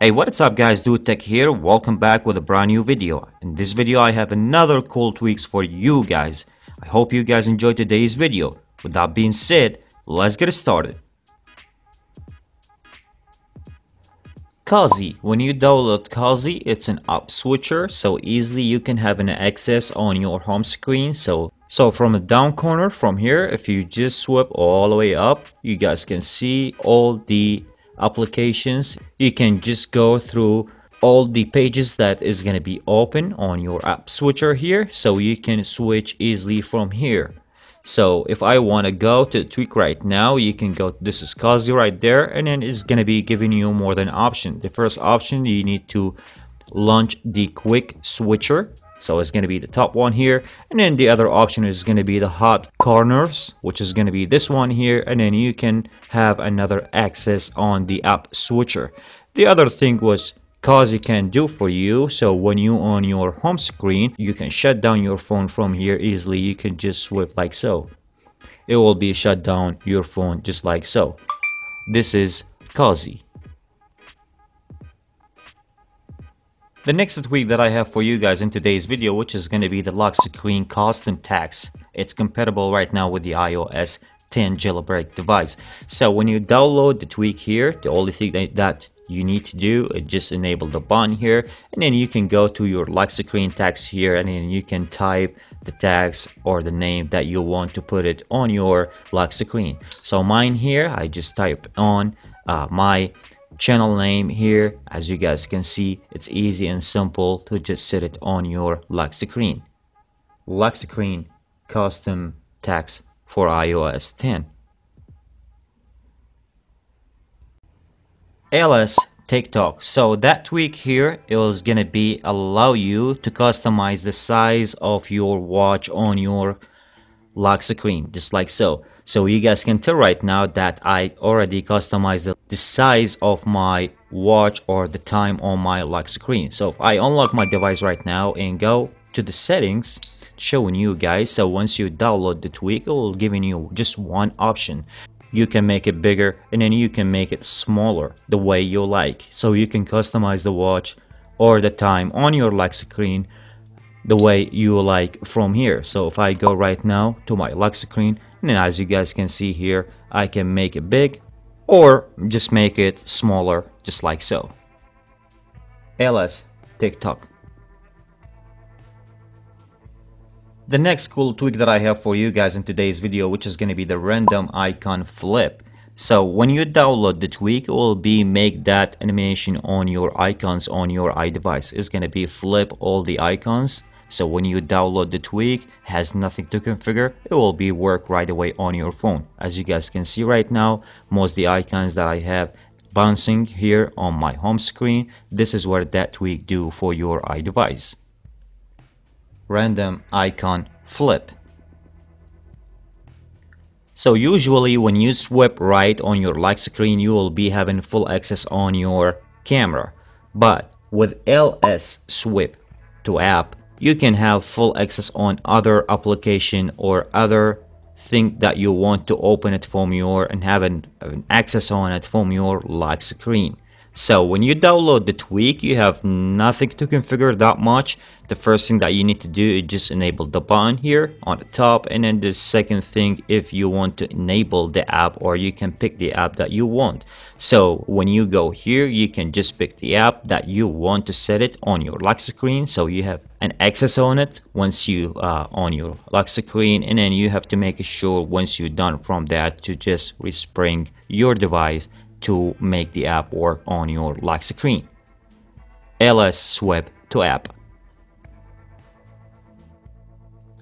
Hey, what's up guys, DudeTech here. Welcome back with a brand new video. In this video I have another cool tweaks for you guys. I hope you guys enjoyed today's video. With that being said, let's get started. Kaze. When you download Kaze, it's an app switcher, so easily you can have an access on your home screen. So from the down corner from here, if you just swipe all the way up, you guys can see all the applications. You can just go through all the pages that is going to be open on your app switcher here, so you can switch easily from here. So if I want to go to tweak right now, you can go, this is Kaze right there, and then it's going to be giving you more than option. The first option, you need to launch the quick switcher, so it's going to be the top one here, and then the other option is going to be the hot corners, which is going to be this one here, and then you can have another access on the app switcher. The other thing was Kaze can do for you, so when you on your home screen, you can shut down your phone from here easily. You can just swipe like so, it will be shut down your phone just like so. This is Kaze. The next tweak that I have for you guys in today's video, which is going to be the lock screen custom tags. It's compatible right now with the iOS 10 jailbreak device. So when you download the tweak here, the only thing that you need to do is just enable the button here, and then you can go to your lock screen tags here, and then you can type the tags or the name that you want to put it on your lock screen. So mine here, I just type on my channel name here. As you guys can see, it's easy and simple to just set it on your lock screen. Lock screen custom tags for iOS 10. LSTicTock. So that tweak here is gonna be allow you to customize the size of your watch on your lock screen just like so. So you guys can tell right now that I already customized the size of my watch or the time on my lock screen. So if I unlock my device right now and go to the settings, showing you guys, so once you download the tweak, it will give you just one option. You can make it bigger, and then you can make it smaller the way you like. So you can customize the watch or the time on your lock screen the way you like from here. So if I go right now to my lock screen, and then as you guys can see here, I can make it big or just make it smaller just like so. LSTicTock. The next cool tweak that I have for you guys in today's video, which is going to be the random icon flip. So when you download the tweak, it will be make that animation on your icons on your iDevice. It's going to be flip all the icons. So when you download the tweak, has nothing to configure, it will be work right away on your phone. As you guys can see right now, most of the icons that I have bouncing here on my home screen, this is what that tweak do for your iDevice. Random icon flip. So usually when you swipe right on your lock screen, you will be having full access on your camera. But with LS Swipe to app, you can have full access on other application or other thing that you want to open it from your and have an access on it from your lock screen. So when you download the tweak, you have nothing to configure that much. The first thing that you need to do is just enable the button here on the top, and then the second thing, if you want to enable the app, or you can pick the app that you want. So when you go here, you can just pick the app that you want to set it on your lock screen, so you have an access on it once you on your lock screen. And then you have to make sure once you're done from that to just respring your device to make the app work on your lock screen. LS Swipe to app.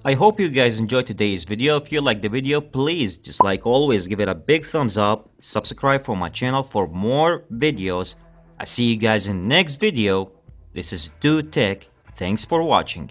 I hope you guys enjoyed today's video. If you liked the video, please, just like always, give it a big thumbs up. Subscribe for my channel for more videos. I see you guys in the next video. This is DudeTech. Thanks for watching.